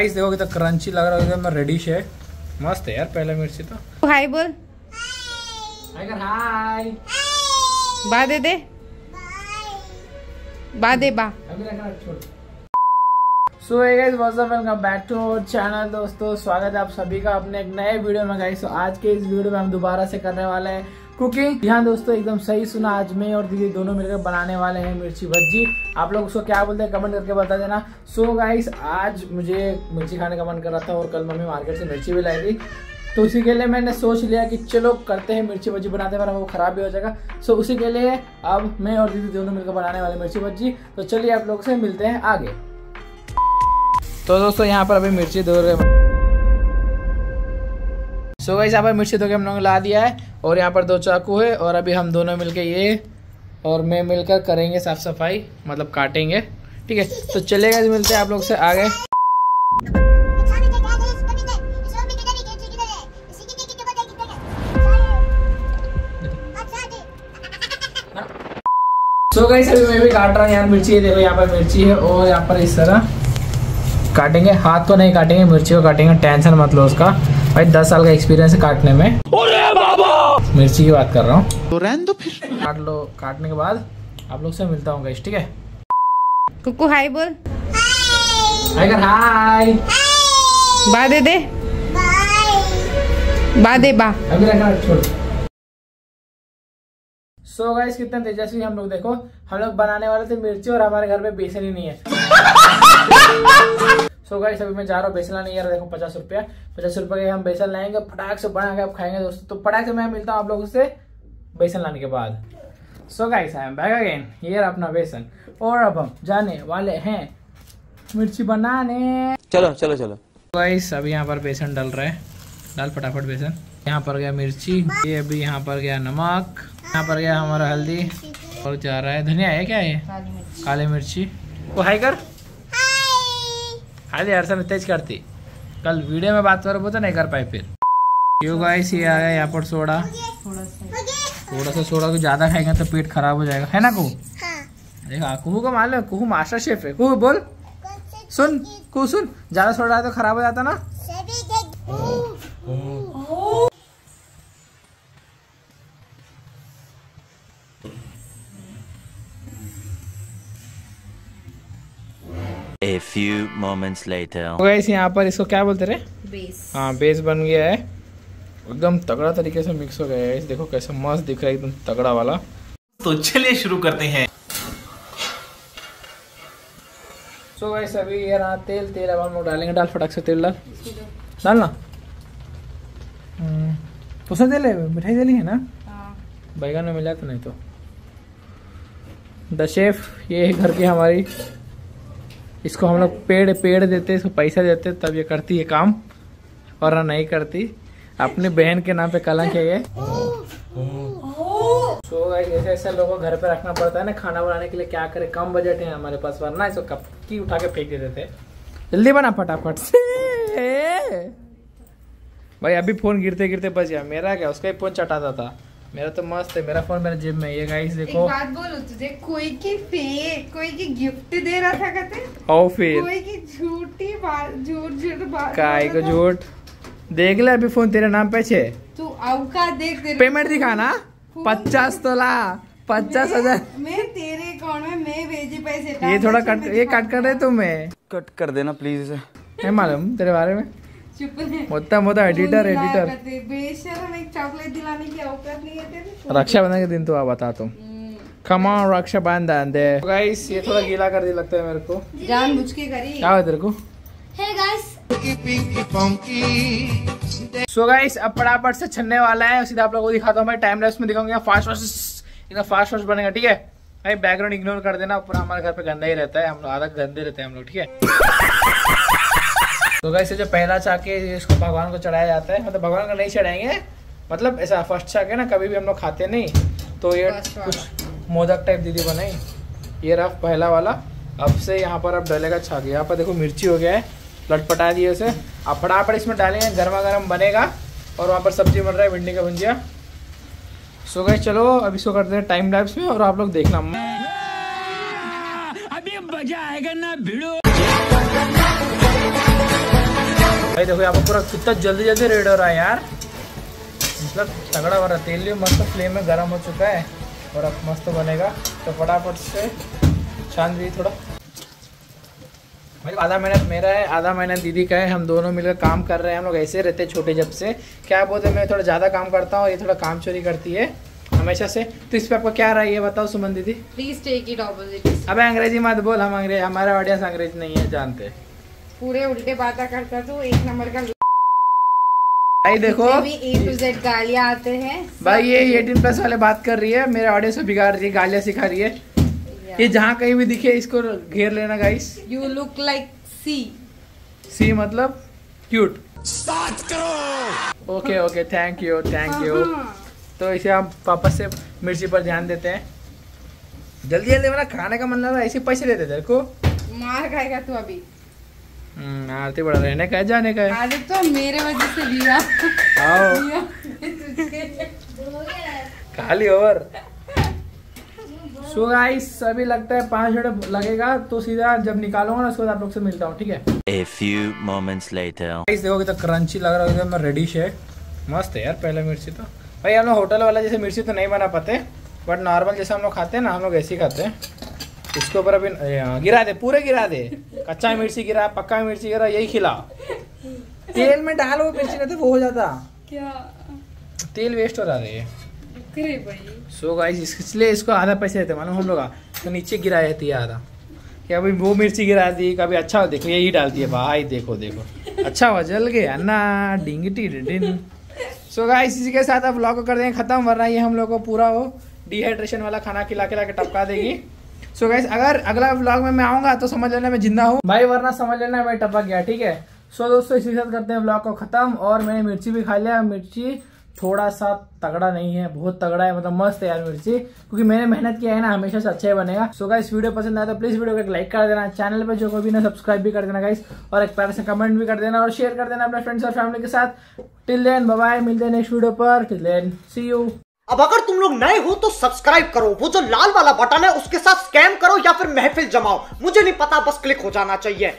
Guys देखो कितना crunchy लग रहा है, एकदम रेडिश है, मस्त है यार। पहले मिर्ची तो हाय बोल, हाय कर, हाय बा दे दे, बा दे बा। So guys what's up, welcome back to our channel. दोस्तों स्वागत है आप सभी का अपने एक नए वीडियो में। गाइस आज के इस वीडियो में हम दोबारा से करने वाले हैं कुकिंग। यहाँ दोस्तों एकदम सही सुना, आज मैं और दीदी दोनों मिलकर बनाने वाले हैं मिर्ची भज्जी। आप लोग उसको क्या बोलते हैं कमेंट करके बता देना। सो गाइस आज मुझे मिर्ची खाने का मन कर रहा था और कल मम्मी मार्केट से मिर्ची भी लाई थी, तो उसी के लिए मैंने सोच लिया कि चलो करते हैं मिर्ची भज्जी बनाते हैं, पर वो ख़राब भी हो जाएगा। सो उसी के लिए अब मैं और दीदी दोनों मिलकर बनाने वाले मिर्ची भज्जी। तो चलिए आप लोग से मिलते हैं आगे। तो दोस्तों यहाँ पर अभी मिर्ची धो रहे। सो गाइस यहाँ पर मिर्ची धो के हम लोगों ने ला दिया है और यहाँ पर दो चाकू है और अभी हम दोनों मिलके ये और मैं मिलकर करेंगे साफ सफाई, मतलब काटेंगे, ठीक है। तो चलिए गाइस मिलते हैं आप लोग से आगे। सो गाइस अभी मैं भी काट रहा हूँ यार मिर्ची, देखो यहाँ पर मिर्ची है और यहाँ पर इस तरह काटेंगे, हाथ को नहीं काटेंगे, मिर्ची को काटेंगे। टेंशन मत लो उसका भाई, 10 साल का एक्सपीरियंस है काटने में। अरे बाबा मिर्ची की बात कर रहा हूँ। तो रहने दो, फिर काट लो। काटने के बाद आप लोग से मिलता हूँ गाइस, ठीक है। कुकू हाय बोल, हाय कर, हाय बा दे दे, बा दे बा। अभी रखना छोड़। सो गाइस कितना तेजस्वी हम लोग, देखो हम लोग बनाने वाले थे मिर्ची और हमारे घर में बेसन ही नहीं है। सो गाइस अभी मैं जा रहा हूँ बेसन लाने। यार देखो 50 रुपया के हम बेसन लाएंगे, फटाक से बना के आप खाएंगे दोस्तों। तो फटाक से मैं मिलता हूँ आप लोगों से बेसन लाने के बाद। So guys I am back again, ये रहा अपना बेसन और अब हम जाने वाले हैं मिर्ची बनाने। चलो चलो चलो गाइस, अभी यहाँ पर बेसन डल रहा है, डाल फटाफट बेसन। यहाँ पर गया मिर्ची, ये अभी यहाँ पर गया नमक, यहाँ पर गया हमारा हल्दी और जा रहा है धनिया है क्या ये काली मिर्ची। वो हाई कर, अरे यार समय तेज करती, कल वीडियो में बात करो तो नहीं कर पाए। फिर क्यों गाइस ये आ गया यहाँ पर सोडा, थोड़ा सा सोडा को ज़्यादा खाएंगे तो पेट खराब हो जाएगा, है ना कुहू। देखा कुहू को मालूम, कुहू मास्टर शेफ है। कुहू बोल, सुन कुहू सुन, ज़्यादा सोडा तो खराब हो जाता ना। A few moments later. Guys यहाँ पर इसको क्या बोलते रहे, बेस। हाँ बेस बन गया है, एकदम तगड़ा तरीके से मिक्स हो गया है। देखो कैसा मस्त दिख रहा है, एकदम तगड़ा वाला। तो चलिए शुरू करते हैं। सो गाइस अभी ये रहा तेल, तेल अब हम लोग डालेंगे। डाल फटाक से तेल, डालना उसमें। तेल है, मिठाई तेल है ना, बैगन में मिला तो नहीं। तो द शेफ, ये घर की हमारी, इसको हम लोग पेड़ देते, इसको पैसा देते तब ये करती है काम, और नहीं करती अपनी बहन के नाम पे कलंक है ये। सो गाइस ऐसे ऐसे लोगों को घर पे रखना पड़ता है ना खाना बनाने के लिए, क्या करें कम बजट है हमारे पास, वरना इसको कप की उठा के फेंक देते थे। जल्दी बना फटाफट भाई, अभी फोन गिरते गिरते बच गया मेरा, क्या उसका ही फोन चटाता था। मेरा तो मस्त है, मेरा फोन मेरा जेब में। ये गाइस देखो, एक बात बोलो तुझे, कोई की गिफ्ट दे रहा था कहते, और फिर कोई की झूठी झूठ काय को झूठ। देख ले अभी फोन तेरे नाम पे छे, तू औका देख दे, पेमेंट दिखाना 50,000 मैं तेरे अकाउंट में मैं भेजी पैसे। ये थोड़ा कट, ये कट कर रहे, तुम्हें कट कर देना प्लीज। है मालूम तेरे बारे में, मोटा एडिटर एक चॉकलेट दिलाने की औकात नहीं है तेरे। रक्षाबंधन के दिन तो आप बता तुम, कम ऑन रक्षाबंधन दे। गाइस ये थोड़ा गीला कर दिया लगता है मेरे को, जानबूझ के करी क्या है तेरे को। हे गाइस सो गाइस अब फटाफट से छनने वाला है, सीधा आप लोगों को दिखाता हूं मैं, टाइम लैप्स में दिखाऊंगा। फास्ट फास्ट बनेगा, ठीक है भाई। बैकग्राउंड इग्नोर कर देना, पूरा हमारे घर पे गंदा ही रहता है, हम लोग आधा गंदे रहते हैं हम लोग, ठीक है। तो गाइस जो पहला चाके इसको भगवान को चढ़ाया जाता है, मतलब भगवान को नहीं चढ़ाएंगे, मतलब ऐसा फर्स्ट चाके ना कभी भी हम लोग खाते नहीं। तो ये कुछ मोदक टाइप दीदी बनाई, ये रहा पहला वाला। अब से यहाँ पर अब डलेगा छाके। यहाँ पर देखो मिर्ची हो गया है, लटपटा दिए उसे। अब फटाफट इसमें डालेंगे, गर्मा गर्म बनेगा। और वहाँ पर सब्जी बन रहा है, भिंडी का भुंजिया। सो गाइस चलो अब इसको करते हैं टाइम लैप्स में और आप लोग देखना अभी मजा आएगा ना भिड़ो। भाई देखो यहाँ पर पूरा कितना जल्दी जल्दी रेड हो रहा है यार, मतलब तगड़ा हो रहा है। तेल भी मस्त फ्लेम में गर्म हो चुका है और अब मस्त बनेगा, तो फटाफट से छान दीजिए थोड़ा। भाई आधा मेहनत मेरा है, आधा मेहनत दीदी का है, हम दोनों मिलकर काम कर रहे हैं। हम लोग ऐसे रहते हैं छोटे जब से, क्या बोलते हैं, मैं थोड़ा ज़्यादा काम करता हूँ और ये थोड़ा काम चोरी करती है हमेशा से। तो इस पर आपको क्या राय है बताओ सुमन दीदी, प्लीज टेक इट ऑपोजिट। अब अंग्रेजी मत बोल, हम अंग्रेज, हमारा ऑडियंस अंग्रेज नहीं है, जानते पूरे उल्टे बातें करता तू, एक नंबर का। भाई देखो ए टू जेड गालियाँ आते हैं भाई, ये 18+ वाले बात कर रही है, मेरे ऑडियंस को बिगाड़ रही है, गालियाँ सिखा रही है। ये जहाँ कहीं भी दिखे इसको घेर लेना guys. You look like see, see मतलब क्यूट। स्टार्ट करो। Okay okay, thank you thank you. तो इसे हम वापस से मिर्ची पर ध्यान देते हैं। जल्दी जल्दी बना, खाने का मन लग रहा है, ऐसे पैसे देते तेरे को, मार खाएगा तू अभी। आरती बड़ा रहने का है, जाने का है। आदत तो मेरे वजह से दिया। खाली ओवर। So guys, अभी लगता है 5 मिनट लगेगा, तो सीधा जब निकालूंगा ना उसके बाद आप लोग से मिलता हूँ, ठीक है। A few moments later. Guys देखो कितना क्रंची लग रहा है, एकदम रेडिश है, मस्त है यार। पहले मिर्ची तो भाई हम लोग होटल वाला जैसे मिर्ची तो नहीं बना पाते, बट नॉर्मल जैसे हम लोग खाते हैं ना, हम लोग ऐसे ही खाते हैं। इसके ऊपर अभी गिरा दे, पूरे गिरा दे, कच्चा मिर्ची गिरा, पक्का मिर्ची गिरा, यही खिला। तेल में डालो मिर्ची नहीं तो वो हो जाता, क्या तेल वेस्ट हो रहा है भाई। So guys इसलिए इसको आधा पैसे देते मालूम हम लोग, तो नीचे गिराया थी आधा, क्या भाई वो मिर्ची गिरा दी, कभी अच्छा देखो यही डालती है भाई, देखो देखो अच्छा हुआ जल गया ना, डिंगटी डिंग। So guys इसी के साथ अब व्लॉग को कर देंगे खत्म, वरना ये हम लोग को पूरा वो डिहाइड्रेशन वाला खाना खिला के लाके टपका देगी। So guys अगर अगला व्लॉग में मैं आऊँगा तो समझ लेना मैं जिंदा हूँ भाई, वरना समझ लेना मैं टपक गया, ठीक है। So दोस्तों इसी के साथ करते हैं व्लॉग को खत्म, और मैंने मिर्ची भी खा लिया। मिर्ची थोड़ा सा तगड़ा नहीं है, बहुत तगड़ा है, मतलब मस्त है यार मिर्ची, क्योंकि मैंने मेहनत किया है ना, हमेशा से अच्छा ही बनेगा। सो गाइस वीडियो पसंद आया तो प्लीज वीडियो को एक लाइक कर देना, चैनल पे जो कोई भी ना सब्सक्राइब भी कर देना गाइस, और एक प्यार से कमेंट भी कर देना और शेयर कर देना अपने फ्रेंड्स और फैमिली के साथ। टिल देन बाय बाय, मिलते हैं नेक्स्ट वीडियो पर, टिल देन सी यू। अब अगर तुम लोग नए हो तो सब्सक्राइब करो, वो जो लाल वाला बटन है उसके साथ स्कैम करो या फिर महफिल जमाओ, मुझे नहीं पता, बस क्लिक हो जाना चाहिए।